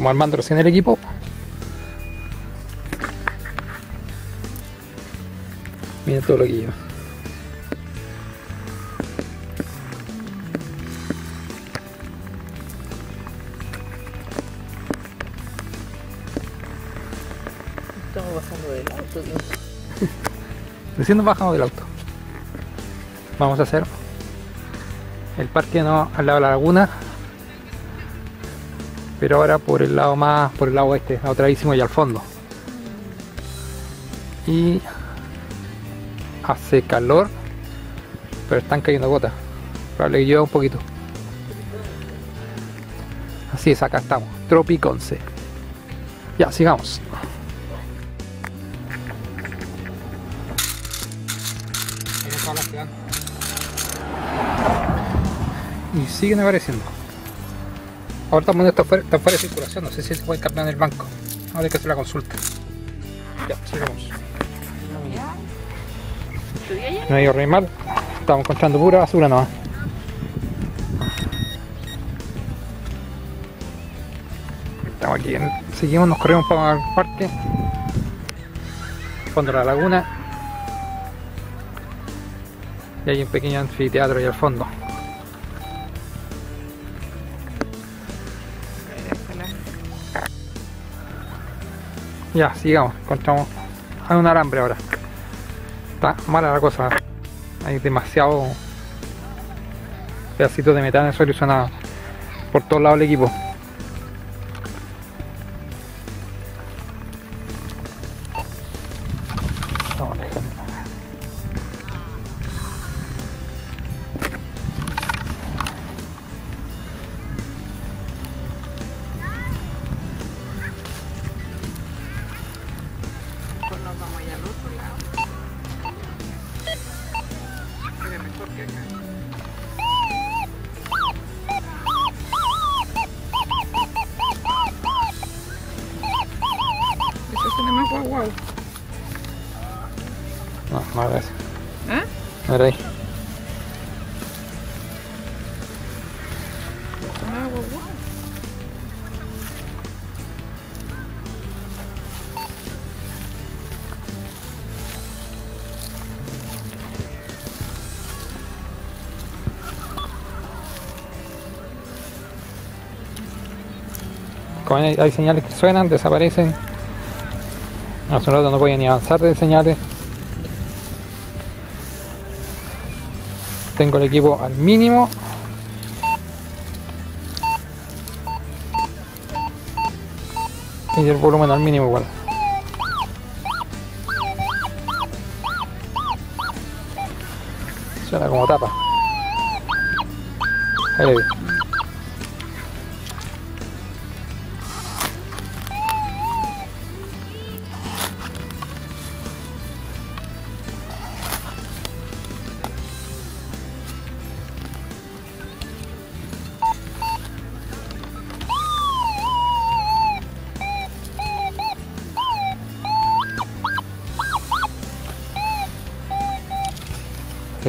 estamos armando recién el equipo. Miren todo lo que lleva. Estamos bajando del auto, tío. Recién nos bajamos del auto. Vamos a hacer el parque no al lado de la laguna, pero ahora por el lado más, por el lado este, atravísimo y al fondo. Y hace calor, pero están cayendo gotas. Probable que llueva un poquito. Así es, acá estamos. Tropic 11. Ya, sigamos. Y siguen apareciendo. Ahora estamos en esta fuera de circulación, no sé si se puede cambiar en el banco. Ahora hay que hacer la consulta. Ya, sigamos. No ha ido re mal, estamos encontrando pura basura nomás. Estamos aquí, seguimos, nos corremos para el parque, fondo de la laguna. Y hay un pequeño anfiteatro ahí al fondo. Ya, sigamos, encontramos. Hay un alambre ahora. Está mala la cosa. Hay demasiado pedacitos de metal en el suelo y suena por todos lados el equipo. No, no era eso. ¿Eh? No era ahí. Como hay señales que suenan, desaparecen. Hace un rato no podía ni avanzar de señales. Tengo el equipo al mínimo. Y el volumen al mínimo igual. Suena como tapa. Ahí le vi.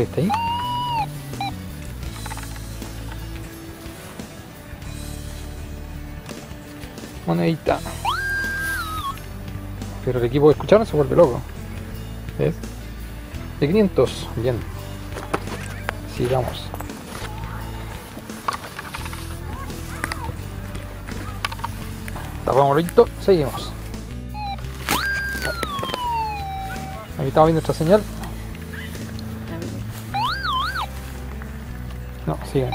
¿Está ahí? Monedita. Pero el equipo de escuchar se vuelve loco. ¿Ves? De 500. Bien. Sigamos. Tapamos listo. Seguimos. Aquí estamos viendo esta señal. No, sigan.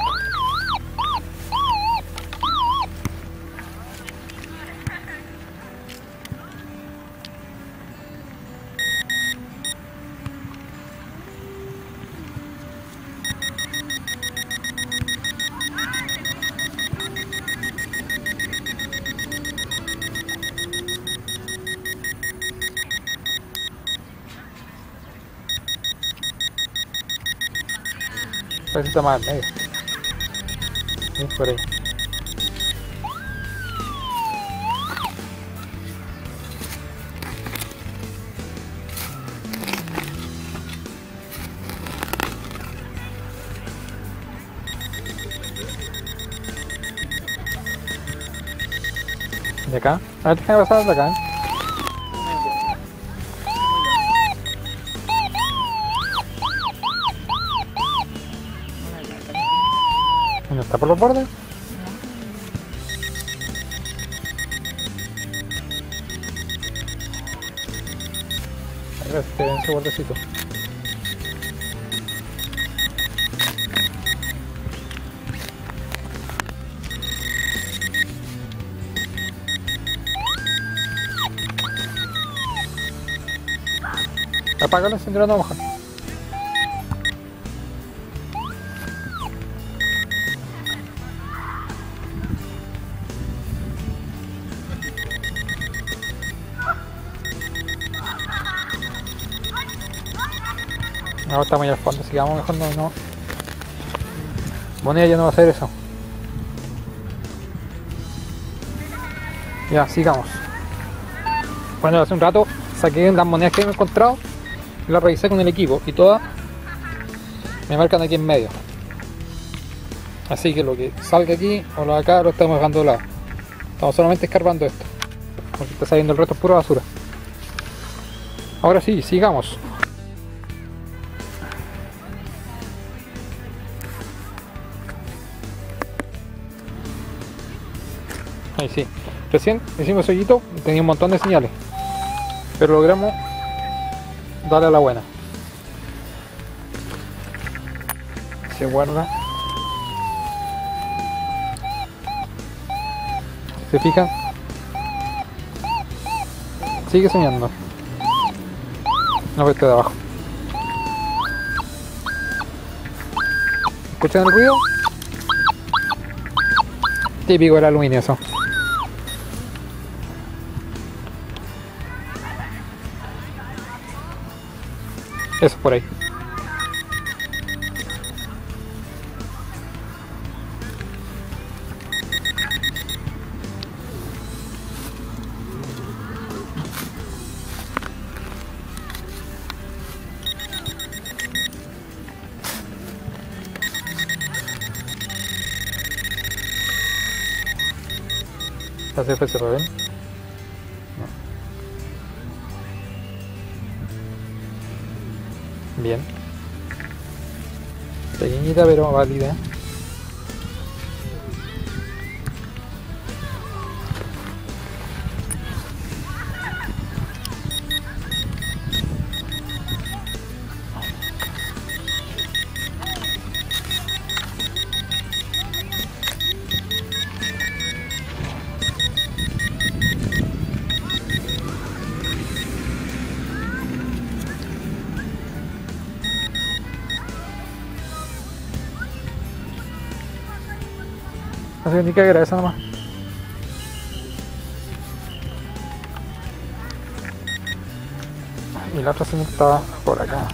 Está mal, ¿eh? Sí, por ahí. desde acá. A ver, déjame pasar desde acá. ¿No está por los bordes? A ver, este en su bordecito. Apaga la cinturón de hoja. No, está muy al fondo, así que vamos mejor no. Bonilla ya no va a hacer eso. Ya, sigamos. Bueno, hace un rato saqué las monedas que he encontrado, las revisé con el equipo y todas me marcan aquí en medio. Así que lo que salga aquí o lo de acá lo estamos dejando de lado. Estamos solamente escarbando esto, porque está saliendo el resto pura basura. Ahora sí, sigamos. Ahí sí, recién hicimos hoyito, tenía un montón de señales, pero logramos darle a la buena. Se guarda. ¿Se fijan? Sigue soñando. No veo este de abajo. ¿Escuchan el ruido? Típico del aluminio eso. Eso por ahí. ¿Así fue cerrado bien? Bien, pequeñita pero válida. No sé ni qué era esa nomás. Y la otra se me estaba por acá.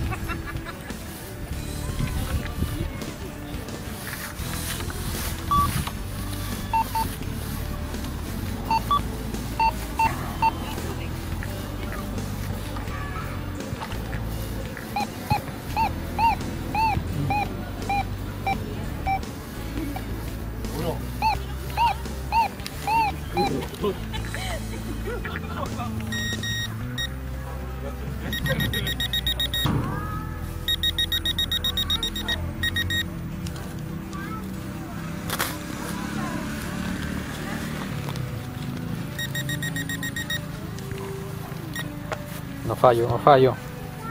No fallo.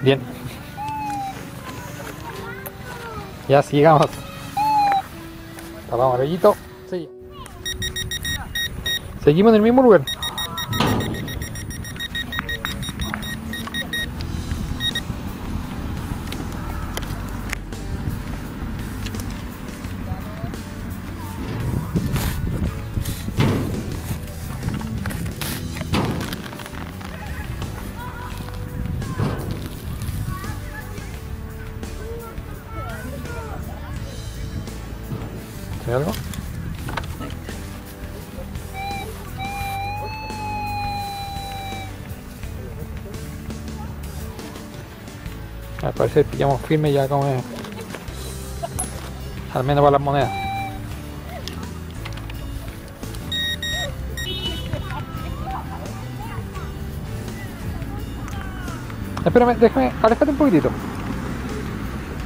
Bien. Ya sigamos. Tapamos el hoyito. Sí. Seguimos en el mismo lugar. ¿Algo? Al parecer pillamos firme ya como es. Al menos para las monedas. Espérame, déjame, alejate un poquitito.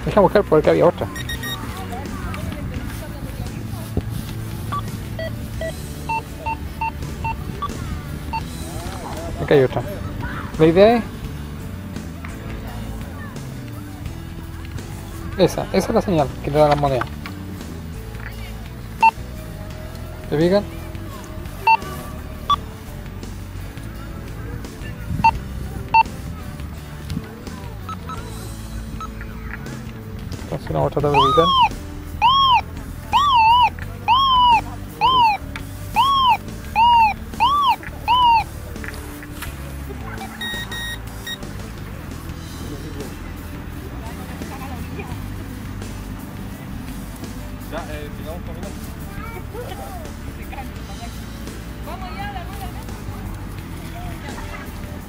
Déjame buscar por acá había otra. Acá hay otra. La idea es... Esa es la señal que le da la moneda. ¿Te fijan? Entonces vamos a tratar de evitar.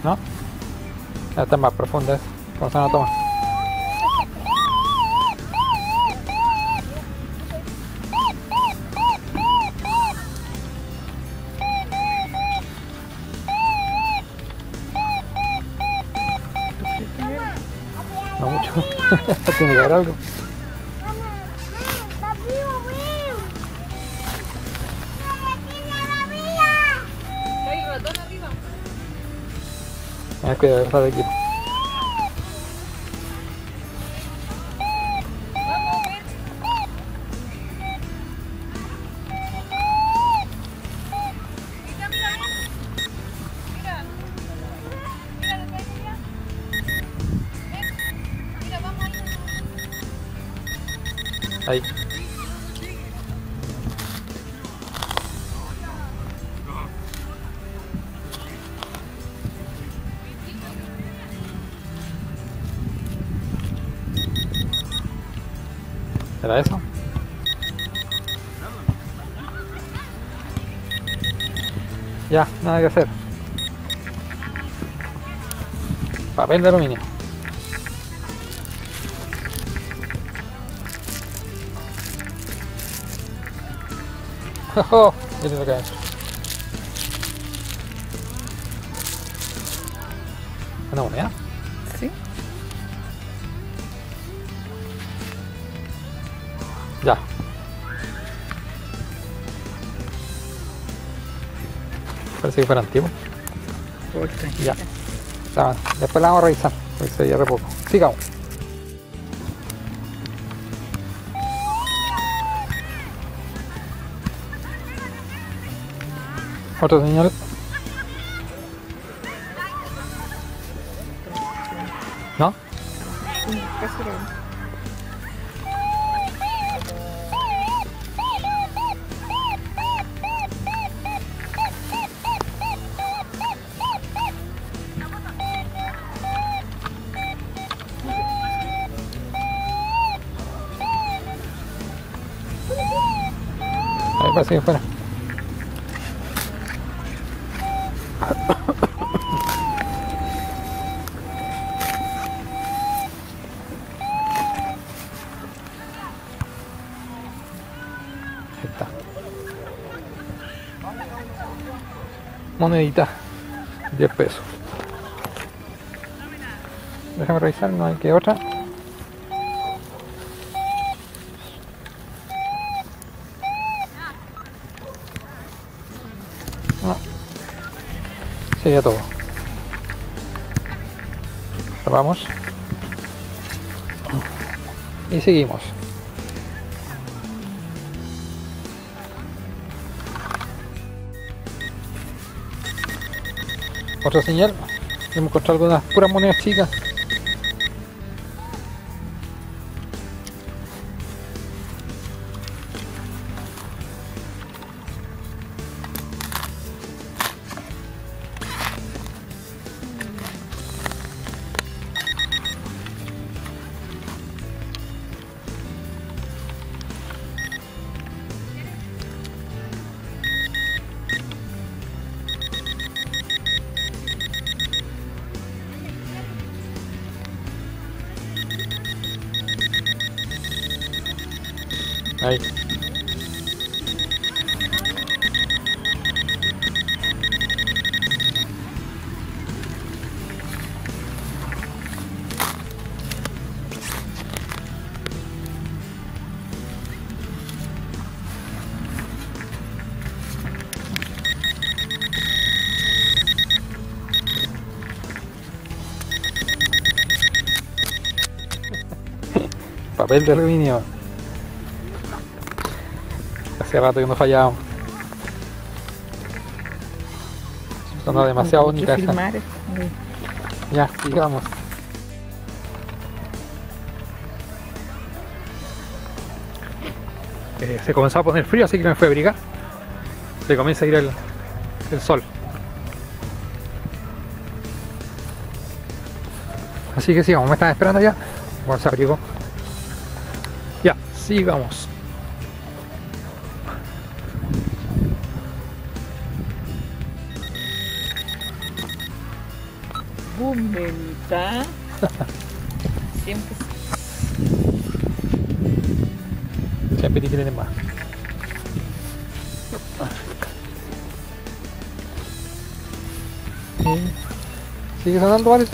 ¿No? Ya están más profundas, como se no toma. No mucho, tiene que haber algo. Ah, cuidado, está de aquí. Ahí. ¿Era eso? Ya, nada que hacer. Papel de aluminio. ¡Oh! Ya tengo que hacer. ¿Una moneda? Sí. Ya. Parece que fuera antiguo. Ya. Después la vamos a revisar, porque se hierre poco. Sigamos. Otra señal. ¿No? Parece que fuera. Ahí está. Monedita. 10 pesos. Déjame revisar, no hay que otra. Ya todo. Cerramos. Y seguimos. Otra señal. Hemos encontrado algunas puras monedas chicas. Ahí. papel de aluminio. Hace rato que no fallaba. Son demasiado bonitas. Ya, sigamos. Se comenzó a poner frío, así que me fui a abrigar. Se comienza a ir el sol. Así que sigamos, me están esperando ya. Bueno, se abrigó. Ya, sigamos. Bumenta. Siempre tienen más. ¿Sigue sonando, vale?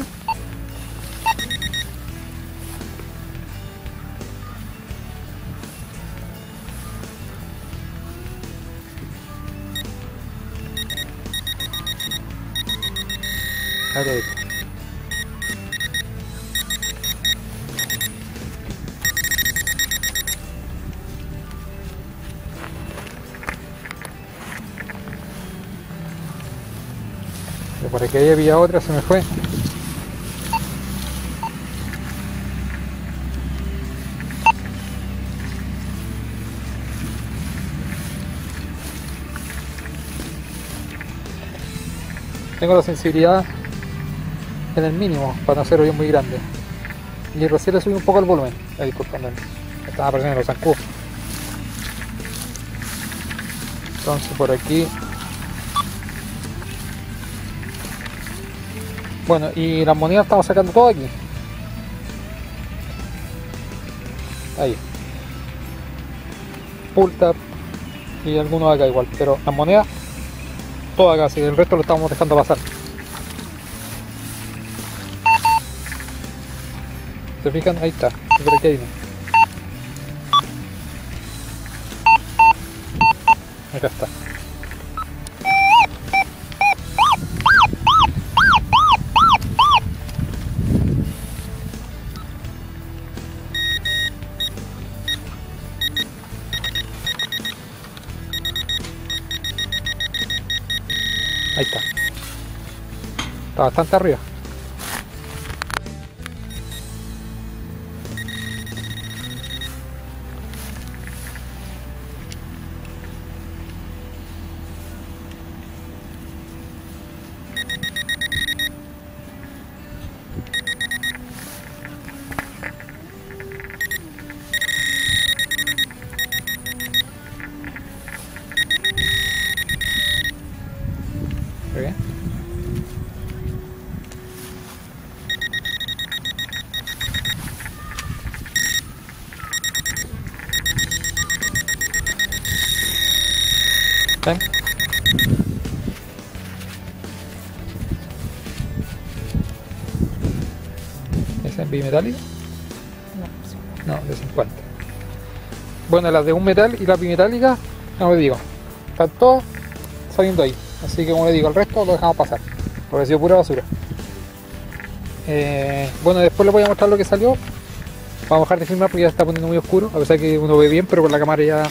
Por aquí había otra, se me fue. Tengo la sensibilidad en el mínimo para no hacerlo bien muy grande. Y recién le subí un poco el volumen. Disculpen, estaba perdiendo los zancudos. Entonces por aquí. Bueno, y las monedas estamos sacando todo aquí. Ahí. Pull tap y algunos acá igual, pero las monedas todas acá, así que el resto lo estamos dejando pasar. ¿Se fijan? Ahí está. Pero aquí hay uno. Acá está. Ahí está. Está bastante arriba. ¿Ven? ¿Es en bimetálico? No, de 50. Bueno, las de un metal y las bimetálicas, no le digo. Están todos saliendo ahí. Así que como le digo, el resto lo dejamos pasar. Porque ha sido pura basura. Bueno, después les voy a mostrar lo que salió. Vamos a dejar de filmar porque ya está poniendo muy oscuro. A pesar que uno ve bien, pero con la cámara ya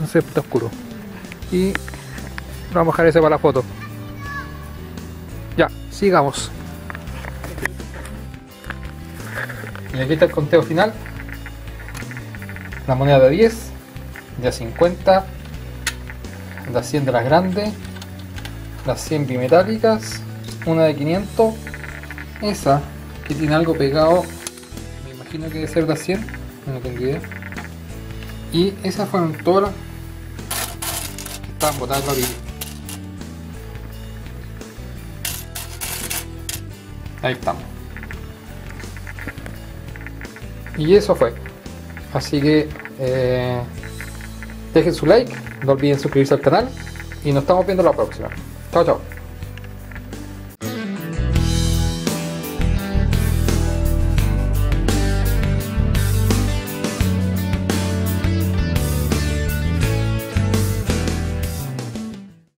no se está oscuro. Y vamos a dejar ese para la foto. Ya, sigamos. Y aquí está el conteo final. La moneda de 10, de 50, las 100 de las grandes, las 100 bimetálicas, una de 500, esa que tiene algo pegado, me imagino que debe ser las 100, no tengo idea. Y esas fueron todas las estaban botadas en papel. Ahí estamos. Y eso fue. Así que dejen su like, no olviden suscribirse al canal y nos estamos viendo la próxima. Chao, chao.